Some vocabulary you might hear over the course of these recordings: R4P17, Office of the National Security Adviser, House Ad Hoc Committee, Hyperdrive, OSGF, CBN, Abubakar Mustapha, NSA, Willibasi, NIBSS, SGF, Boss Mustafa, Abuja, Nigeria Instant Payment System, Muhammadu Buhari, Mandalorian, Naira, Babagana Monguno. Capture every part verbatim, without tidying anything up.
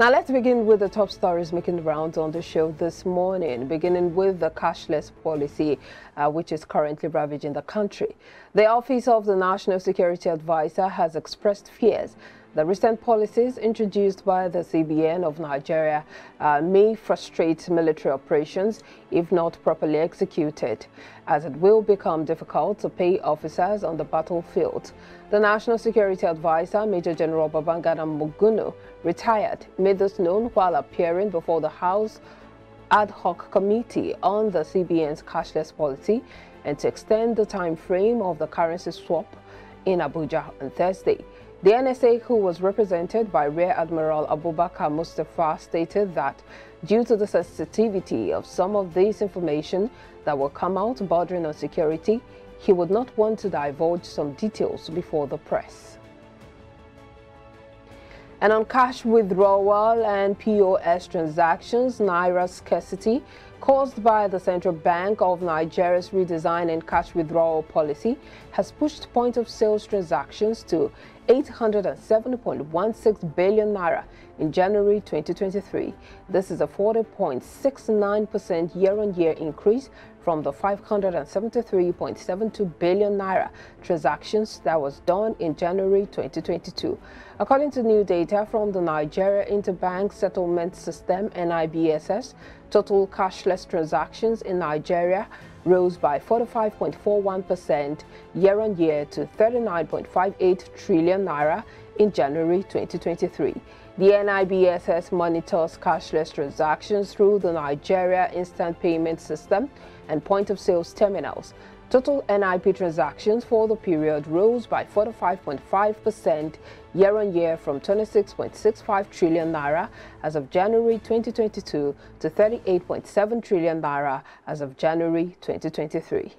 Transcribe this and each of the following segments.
Now let's begin with the top stories making the rounds on the show this morning, beginning with the cashless policy, uh, which is currently ravaging the country. The Office of the National Security Advisor has expressed fears the recent policies introduced by the C B N of Nigeria uh, may frustrate military operations if not properly executed, as it will become difficult to pay officers on the battlefield. The National Security Advisor, Major General Babagana Monguno, retired, made this known while appearing before the House Ad Hoc Committee on the C B N's cashless policy and to extend the time frame of the currency swap in Abuja on Thursday. The N S A, who was represented by Rear Admiral Abubakar Mustapha, stated that due to the sensitivity of some of this information that will come out bordering on security, he would not want to divulge some details before the press. And on cash withdrawal and P O S transactions, Naira scarcity caused by the Central Bank of Nigeria's redesign and cash withdrawal policy has pushed point-of-sales transactions to eight hundred seven point one six billion naira in January twenty twenty-three. This is a forty point six nine percent year-on-year increase from the five hundred seventy-three point seven two billion naira transactions that was done in January twenty twenty-two. According to new data from the Nigeria Interbank Settlement System (N I B S S), total cashless transactions in Nigeria rose by forty-five point four one percent year-on-year to thirty-nine point five eight trillion naira in January twenty twenty-three. The N I B S S monitors cashless transactions through the Nigeria Instant Payment System and point-of-sales terminals. Total N I P transactions for the period rose by forty-five point five percent year-on-year from twenty-six point six five trillion naira as of January twenty twenty-two to thirty-eight point seven trillion naira as of January twenty twenty-three.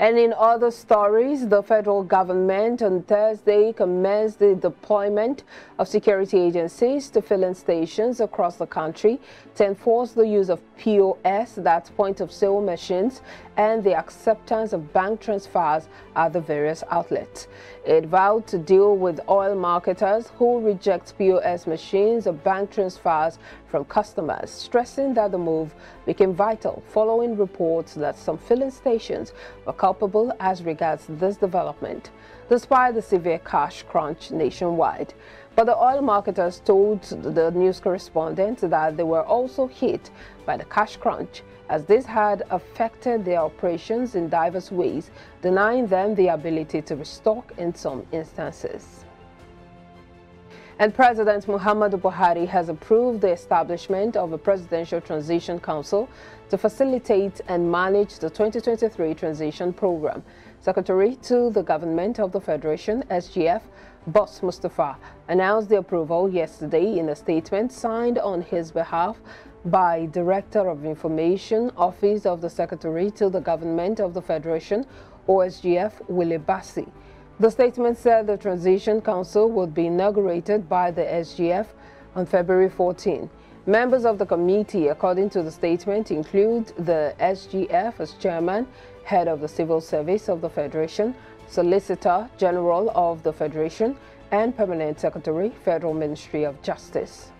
And in other stories, the federal government on Thursday commenced the deployment of security agencies to filling stations across the country to enforce the use of P O S, that's point-of-sale machines, and the acceptance of bank transfers at the various outlets. It vowed to deal with oil marketers who reject P O S machines or bank transfers from customers, stressing that the move became vital following reports that some filling stations were culpable as regards this development, despite the severe cash crunch nationwide. But the oil marketers told the news correspondent that they were also hit by the cash crunch, as this had affected their operations in diverse ways, denying them the ability to restock in some instances. And President Muhammadu Buhari has approved the establishment of a Presidential Transition Council to facilitate and manage the twenty twenty-three transition program. Secretary to the Government of the Federation, S G F, Boss Mustafa, announced the approval yesterday in a statement signed on his behalf by Director of Information, Office of the Secretary to the Government of the Federation, O S G F, Willibasi. The statement said the Transition Council would be inaugurated by the S G F on February fourteenth. Members of the committee, according to the statement, include the S G F as chairman, head of the civil service of the Federation, Solicitor General of the Federation, and Permanent Secretary, Federal Ministry of Justice.